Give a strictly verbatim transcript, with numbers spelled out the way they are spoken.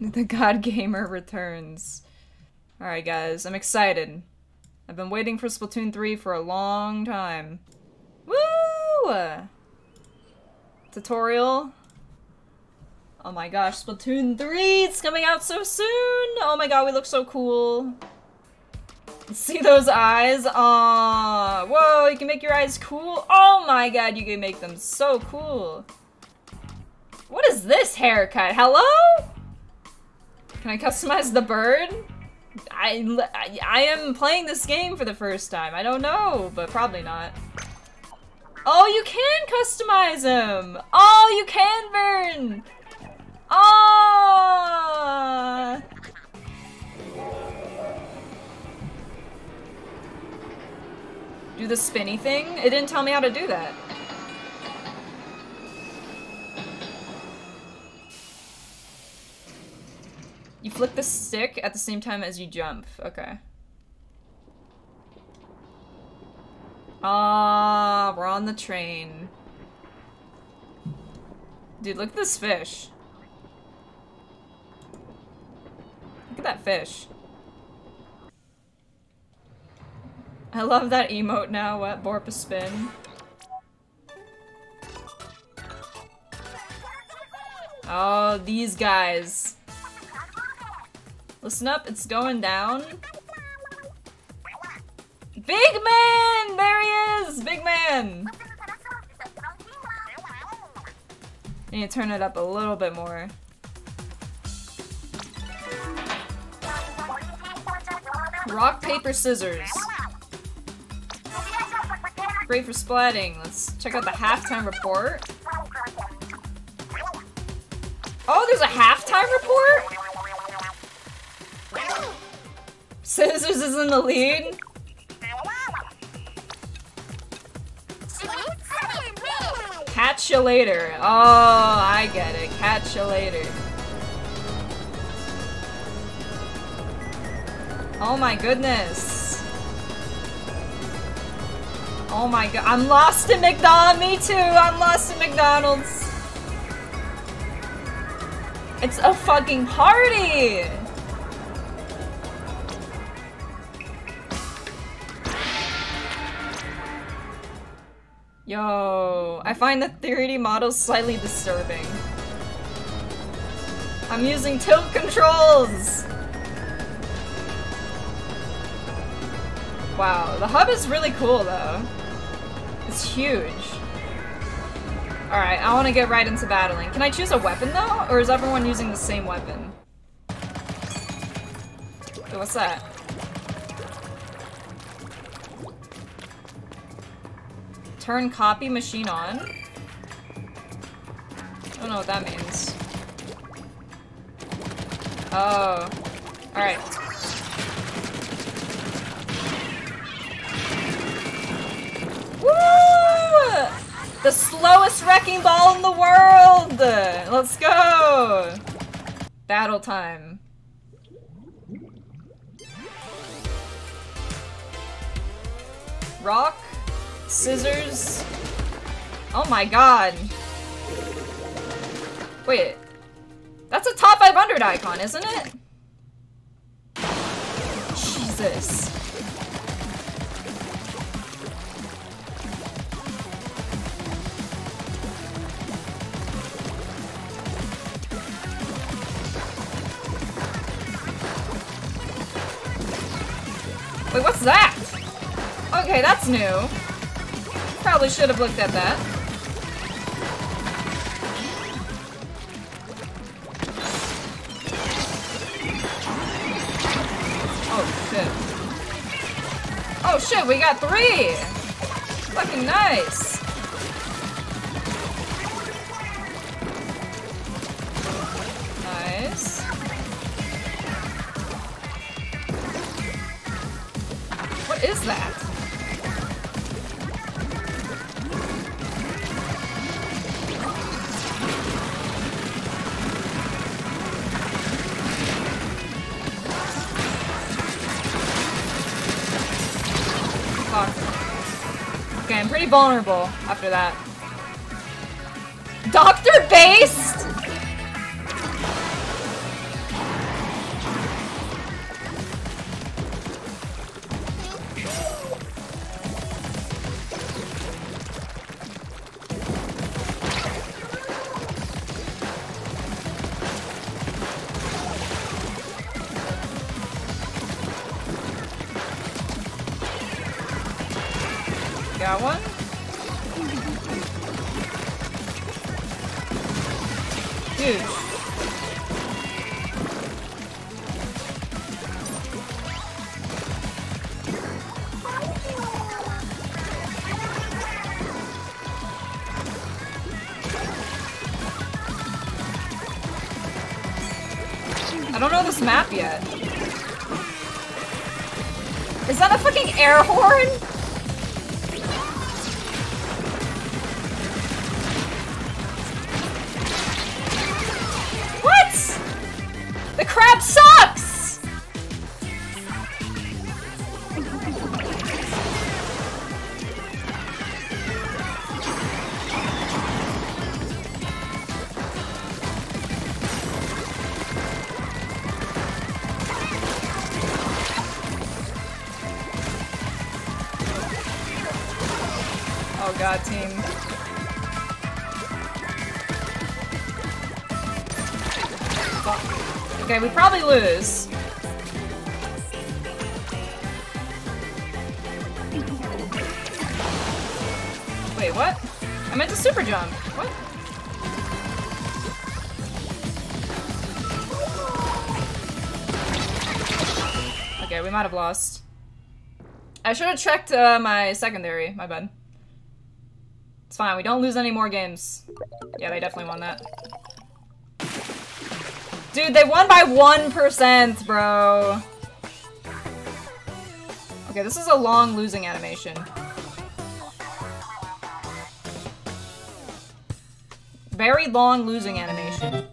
The God Gamer returns. Alright guys, I'm excited. I've been waiting for Splatoon three for a long time. Woo! Tutorial. Oh my gosh, Splatoon three! It's coming out so soon! Oh my god, we look so cool. See those eyes? Aww. Whoa, you can make your eyes cool? Oh my god, you can make them so cool. What is this haircut? Hello? Can I customize the bird? I, I, I am playing this game for the first time. I don't know, but probably not. Oh, you can customize him! Oh, you can burn! Oh! Do the spinny thing? It didn't tell me how to do that. You flick the stick at the same time as you jump. Okay. Ah, we're on the train. Dude, look at this fish. Look at that fish. I love that emote now. What? Borp a spin. Oh, these guys. Listen up, it's going down. Big man! There he is! Big man! I need to turn it up a little bit more. Rock, paper, scissors. Great for splatting. Let's check out the halftime report. Oh, there's a halftime report? Scissors is in the lead. Catch you later. Oh, I get it. Catch you later. Oh my goodness. Oh my god. I'm lost in McDonald's. Me too. I'm lost in McDonald's. It's a fucking party. Yo. I find the three D models slightly disturbing. I'm using tilt controls. Wow, the hub is really cool, though. It's huge. Alright, I want to get right into battling. Can I choose a weapon, though? Or is everyone using the same weapon? Wait, what's that? Turn copy machine on? I don't know what that means. Oh. Alright. Woo! The slowest wrecking ball in the world! Let's go! Battle time. Rock, scissors. Oh my god. Wait. That's a top five hundred icon, isn't it? Jesus. Wait, what's that? Okay, that's new. Probably should have looked at that. Oh, shit. Oh, shit, we got three! Fucking nice! Nice. What is that? Fuck. Okay, I'm pretty vulnerable after that. Doctor Based? that one? Dude. I don't know this map yet. Is that a fucking air horn? God, team. Fuck. Okay, we probably lose. Wait, what? I meant to super jump. What? Okay, we might have lost. I should have checked uh, my secondary. My bad. It's fine, we don't lose any more games. Yeah, they definitely won that. Dude, they won by one percent, bro! Okay, this is a long losing animation. Very long losing animation.